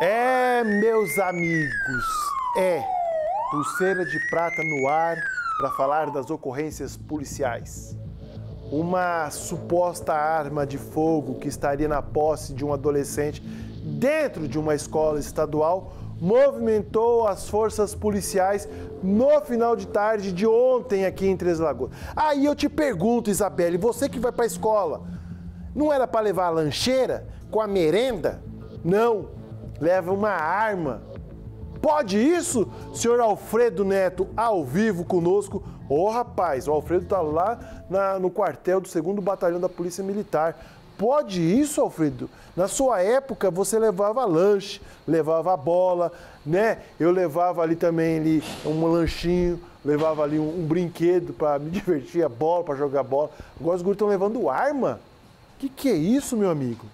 É, meus amigos, é pulseira de prata no ar para falar das ocorrências policiais. Uma suposta arma de fogo que estaria na posse de um adolescente dentro de uma escola estadual movimentou as forças policiais no final de tarde de ontem aqui em Três Lagoas. Aí eu te pergunto, Isabelle, você que vai para a escola, não era para levar a lancheira com a merenda? Não, leva uma arma. Pode isso? Senhor Alfredo Neto, ao vivo conosco. Ô, rapaz, o Alfredo tá lá no quartel do 2º Batalhão da Polícia Militar. Pode isso, Alfredo? Na sua época, você levava lanche, levava bola, né? Eu levava ali também um lanchinho, levava ali um brinquedo para me divertir, a bola, para jogar bola. Agora os guris estão levando arma. Que é isso, meu amigo?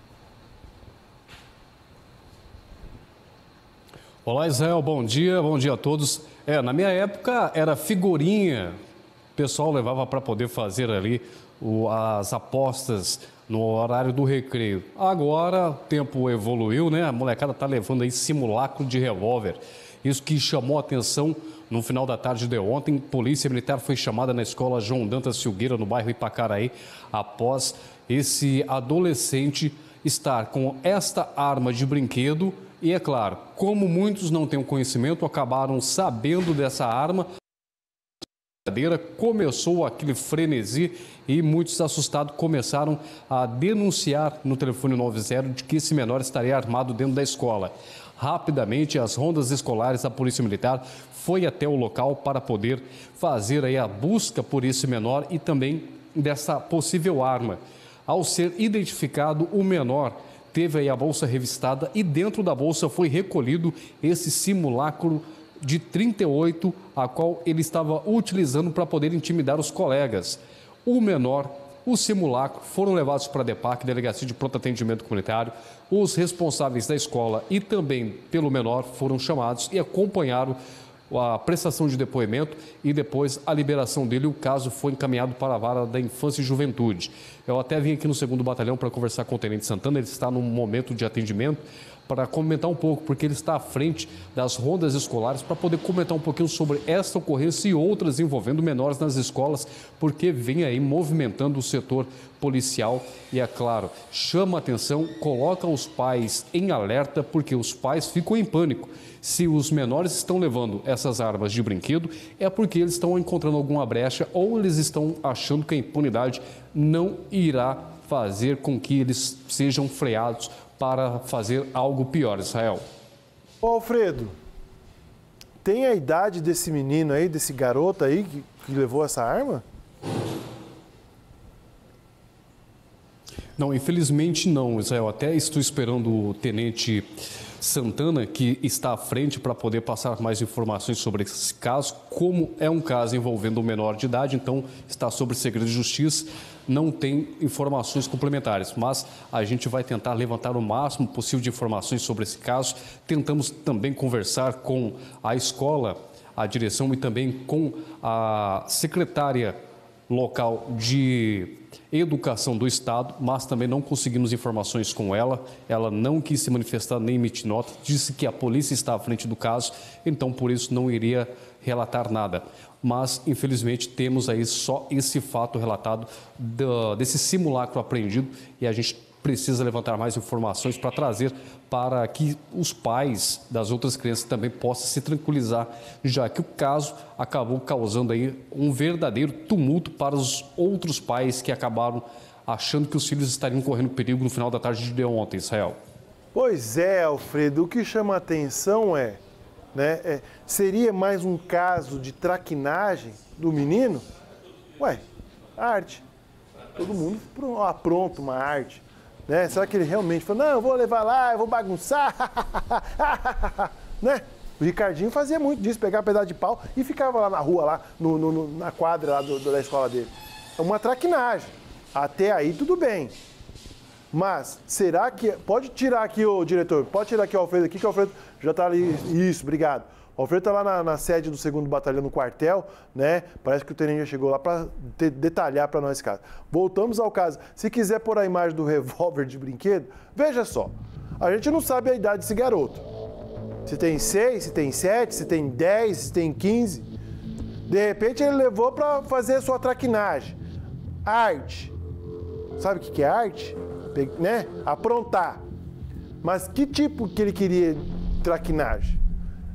Olá, Israel, bom dia a todos. Na minha época era figurinha. O pessoal levava para poder fazer ali as apostas no horário do recreio. Agora, o tempo evoluiu, né? A molecada tá levando aí simulacro de revólver. Isso que chamou a atenção no final da tarde de ontem. Polícia Militar foi chamada na escola João Dantas Filgueira, no bairro Ipacaraí, após esse adolescente estar com esta arma de brinquedo. E é claro, como muitos não têm o conhecimento, acabaram sabendo dessa arma. Começou aquele frenesi e muitos assustados começaram a denunciar no telefone 90 de que esse menor estaria armado dentro da escola. Rapidamente, as rondas escolares da Polícia Militar foi até o local para poder fazer aí a busca por esse menor e também dessa possível arma. Ao ser identificado, o menor teve aí a bolsa revistada e dentro da bolsa foi recolhido esse simulacro de 38, a qual ele estava utilizando para poder intimidar os colegas. O menor, o simulacro, foram levados para a DEPAC, Delegacia de Pronto Atendimento Comunitário. Os responsáveis da escola e também pelo menor foram chamados e acompanharam a prestação de depoimento e depois a liberação dele. O caso foi encaminhado para a Vara da Infância e Juventude. Eu até vim aqui no 2º Batalhão para conversar com o Tenente Santana, ele está num momento de atendimento, para comentar um pouco, porque ele está à frente das rondas escolares, para poder comentar um pouquinho sobre esta ocorrência e outras envolvendo menores nas escolas, porque vem aí movimentando o setor policial e, é claro, chama atenção, coloca os pais em alerta, porque os pais ficam em pânico. Se os menores estão levando essas armas de brinquedo, é porque eles estão encontrando alguma brecha ou eles estão achando que a impunidade não irá fazer com que eles sejam freados para fazer algo pior, Israel. Ô, Alfredo, tem a idade desse menino aí, desse garoto aí que levou essa arma? Não, infelizmente não, Israel. Até estou esperando o Tenente Santana, que está à frente, para poder passar mais informações sobre esse caso. Como é um caso envolvendo um menor de idade, então está sob segredo de justiça, não tem informações complementares, mas a gente vai tentar levantar o máximo possível de informações sobre esse caso. Tentamos também conversar com a escola, a direção e também com a secretária local de Educação do Estado, mas também não conseguimos informações com ela. Ela não quis se manifestar nem emitir nota, disse que a polícia está à frente do caso, então por isso não iria relatar nada. Mas, infelizmente, temos aí só esse fato relatado desse simulacro apreendido e a gente precisa levantar mais informações para trazer para que os pais das outras crianças também possam se tranquilizar, já que o caso acabou causando aí um verdadeiro tumulto para os outros pais que acabaram achando que os filhos estariam correndo perigo no final da tarde de ontem, Israel. Pois é, Alfredo, o que chama a atenção é, né, seria mais um caso de traquinagem do menino? Ué, arte. Todo mundo apronta uma arte. Né? Será que ele realmente falou, não, eu vou levar lá, eu vou bagunçar, né? O Ricardinho fazia muito disso, pegava um pedaço de pau e ficava lá na rua, lá na quadra lá da escola dele. É uma traquinagem, até aí tudo bem. Mas, será que... Pode tirar aqui, ô diretor, pode tirar aqui o Alfredo aqui, que o Alfredo já está ali, isso, obrigado. O Alfredo está lá na sede do 2º Batalhão, no quartel, né? Parece que o tenente já chegou lá para detalhar para nós esse caso. Voltamos ao caso. Se quiser pôr a imagem do revólver de brinquedo, veja só. A gente não sabe a idade desse garoto. se tem 6, se tem 7, se tem 10, se tem 15. De repente ele levou para fazer sua traquinagem. Arte. Sabe o que é arte? Né? Aprontar. Mas que tipo que ele queria traquinagem?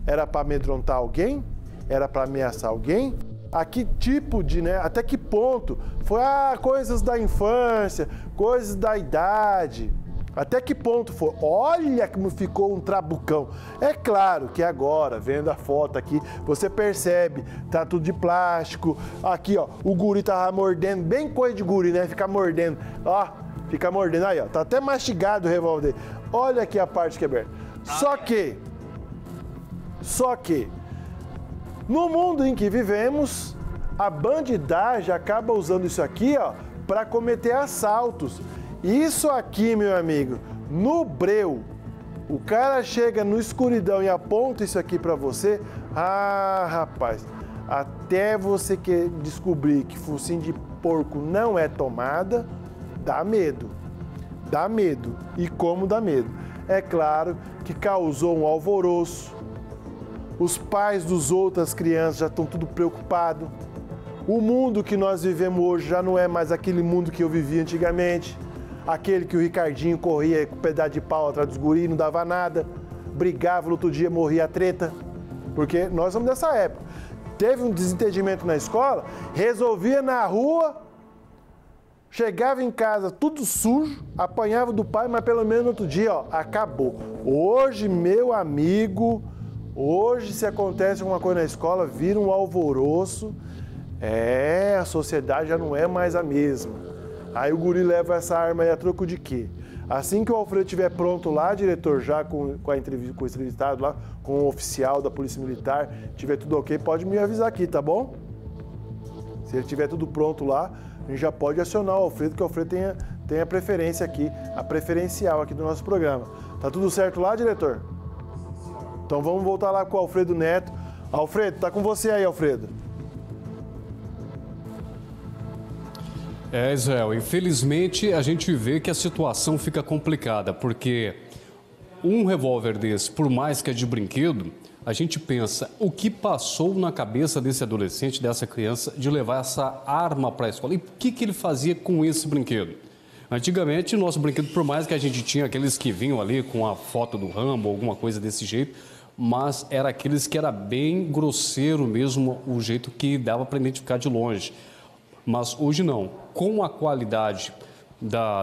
Era para amedrontar alguém? Era para ameaçar alguém? A que tipo de, né? Até que ponto? Foi coisas da infância, coisas da idade. Até que ponto foi? Olha como ficou um trabucão. É claro que agora, vendo a foto aqui, você percebe, tá tudo de plástico. Aqui, ó, o guri tava mordendo, bem coisa de guri, né? Ficar mordendo, ó, fica mordendo. Aí, ó, tá até mastigado o revólver dele. Olha aqui a parte quebrada. Só que, no mundo em que vivemos, a bandidagem acaba usando isso aqui, ó, para cometer assaltos. Isso aqui, meu amigo, no breu, o cara chega no escuridão e aponta isso aqui pra você. Ah, rapaz, até você descobrir que focinho de porco não é tomada, dá medo. Dá medo. E como dá medo? É claro que causou um alvoroço. Os pais dos outras crianças já estão tudo preocupados. O mundo que nós vivemos hoje já não é mais aquele mundo que eu vivia antigamente. Aquele que o Ricardinho corria com um pedaço de pau atrás dos guris, não dava nada, brigava, no outro dia morria a treta, porque nós somos dessa época. Teve um desentendimento na escola, resolvia na rua, chegava em casa tudo sujo, apanhava do pai, mas pelo menos no outro dia, ó, acabou. Hoje, meu amigo, hoje se acontece alguma coisa na escola, vira um alvoroço, a sociedade já não é mais a mesma. Aí o guri leva essa arma aí a troco de quê? Assim que o Alfredo estiver pronto lá, diretor, já com o entrevistado lá, com o oficial da Polícia Militar, tiver tudo ok, pode me avisar aqui, tá bom? Se ele tiver tudo pronto lá, a gente já pode acionar o Alfredo, que o Alfredo tem a preferência aqui, a preferencial aqui do nosso programa. Tá tudo certo lá, diretor? Então vamos voltar lá com o Alfredo Neto. Alfredo, tá com você aí, Alfredo. É, Israel, infelizmente a gente vê que a situação fica complicada, porque um revólver desse, por mais que é de brinquedo, a gente pensa, o que passou na cabeça desse adolescente, dessa criança, de levar essa arma para a escola? E o que que ele fazia com esse brinquedo? Antigamente, nosso brinquedo, por mais que a gente tinha aqueles que vinham ali com a foto do Rambo, alguma coisa desse jeito, mas era aqueles que era bem grosseiro mesmo, o jeito que dava para identificar de longe. Mas hoje não. Com a qualidade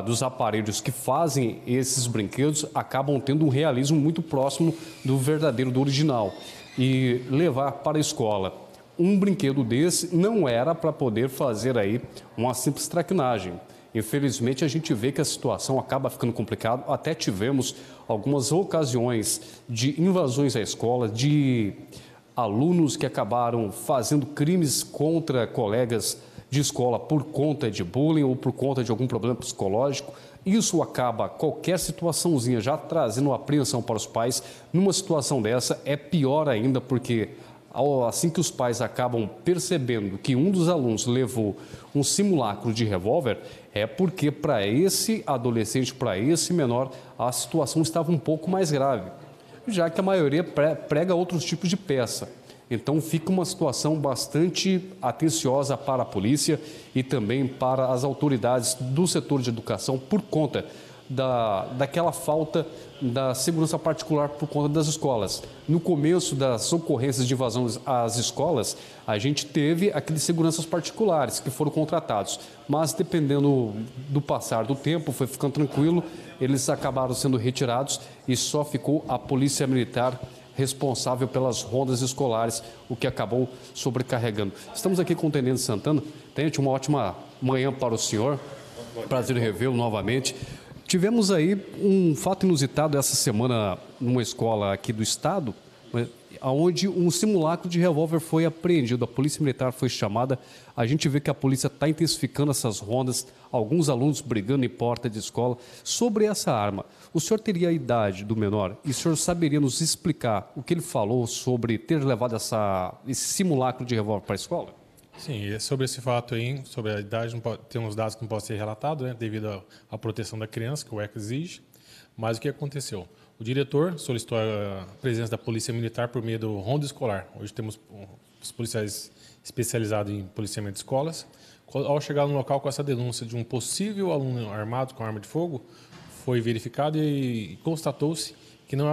dos aparelhos que fazem esses brinquedos, acabam tendo um realismo muito próximo do verdadeiro, do original. E levar para a escola um brinquedo desse não era para poder fazer aí uma simples traquinagem. Infelizmente, a gente vê que a situação acaba ficando complicada. Até tivemos algumas ocasiões de invasões à escola, de alunos que acabaram fazendo crimes contra colegas de escola por conta de bullying ou por conta de algum problema psicológico. Isso acaba, qualquer situaçãozinha já trazendo apreensão para os pais. Numa situação dessa é pior ainda, porque assim que os pais acabam percebendo que um dos alunos levou um simulacro de revólver, é porque para esse adolescente, para esse menor, a situação estava um pouco mais grave, já que a maioria prega outros tipos de peça. Então, fica uma situação bastante atenciosa para a polícia e também para as autoridades do setor de educação por conta daquela falta da segurança particular por conta das escolas. No começo das ocorrências de invasões às escolas, a gente teve aqueles seguranças particulares que foram contratados, mas dependendo do passar do tempo, foi ficando tranquilo, eles acabaram sendo retirados e só ficou a Polícia Militar responsável pelas rondas escolares, o que acabou sobrecarregando. Estamos aqui com o Tenente Santana. Tenente, uma ótima manhã para o senhor. Prazer em revê-lo novamente. Tivemos aí um fato inusitado essa semana numa escola aqui do estado, onde um simulacro de revólver foi apreendido. A Polícia Militar foi chamada. A gente vê que a polícia está intensificando essas rondas, alguns alunos brigando em porta de escola. Sobre essa arma, o senhor teria a idade do menor e o senhor saberia nos explicar o que ele falou sobre ter levado esse simulacro de revólver para a escola? Sim, sobre esse fato aí, sobre a idade, não pode, tem uns dados que não podem ser relatados, né, devido à proteção da criança, que o ECA exige. Mas o que aconteceu? O diretor solicitou a presença da Polícia Militar por meio do Ronda Escolar. Hoje temos os policiais especializados em policiamento de escolas. Ao chegar no local com essa denúncia de um possível aluno armado com arma de fogo, foi verificado e constatou-se que não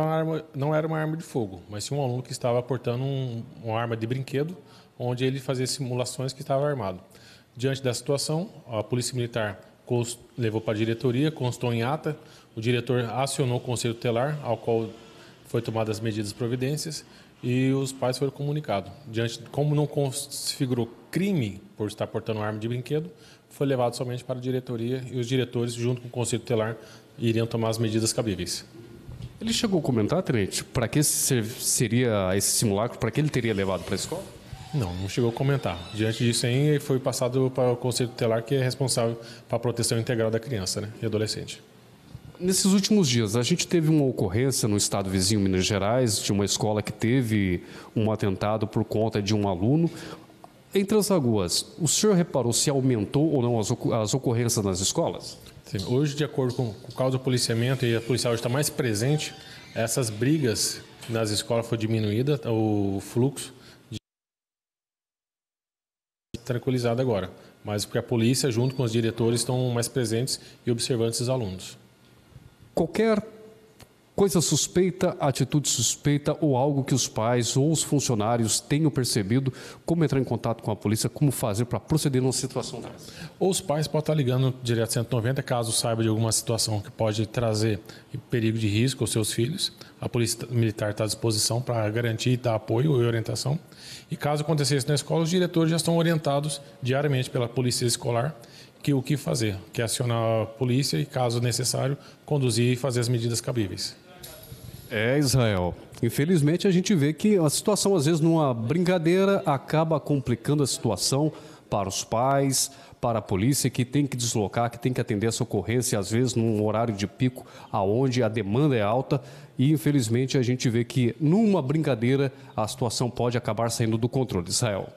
era uma arma de fogo, mas sim um aluno que estava portando uma arma de brinquedo, onde ele fazia simulações que estava armado. Diante da situação, a Polícia Militar levou para a diretoria, constou em ata, o diretor acionou o Conselho Tutelar, ao qual foi tomadas as medidas providências e os pais foram comunicados. Diante de como não configurou crime por estar portando arma de brinquedo, foi levado somente para a diretoria e os diretores, junto com o Conselho Tutelar, iriam tomar as medidas cabíveis. Ele chegou a comentar, Tenente, para que seria esse simulacro, para que ele teria levado para a escola? Não chegou a comentar. Diante disso aí, foi passado para o Conselho Tutelar, que é responsável para a proteção integral da criança, né, e adolescente. Nesses últimos dias, a gente teve uma ocorrência no estado vizinho, Minas Gerais, de uma escola que teve um atentado por conta de um aluno. Em Três Lagoas, o senhor reparou se aumentou ou não as ocorrências nas escolas? Sim, hoje, de acordo com o caso do policiamento, e a polícia hoje está mais presente, essas brigas nas escolas foi diminuída, o fluxo tranquilizado agora, mas porque a polícia, junto com os diretores, estão mais presentes e observando esses alunos. Qualquer coisa suspeita, atitude suspeita ou algo que os pais ou os funcionários tenham percebido, como entrar em contato com a polícia, como fazer para proceder numa situação dessa? Ou os pais podem estar ligando direto 190, caso saiba de alguma situação que pode trazer perigo de risco aos seus filhos. A Polícia Militar está à disposição para garantir, dar apoio e orientação. E caso acontecesse na escola, os diretores já estão orientados diariamente pela Polícia Escolar, que o que fazer, que acionar a polícia e, caso necessário, conduzir e fazer as medidas cabíveis. É, Israel. Infelizmente, a gente vê que a situação, às vezes, numa brincadeira, acaba complicando a situação para os pais, para a polícia, que tem que deslocar, que tem que atender essa ocorrência, às vezes, num horário de pico, aonde a demanda é alta. E, infelizmente, a gente vê que, numa brincadeira, a situação pode acabar saindo do controle. Israel.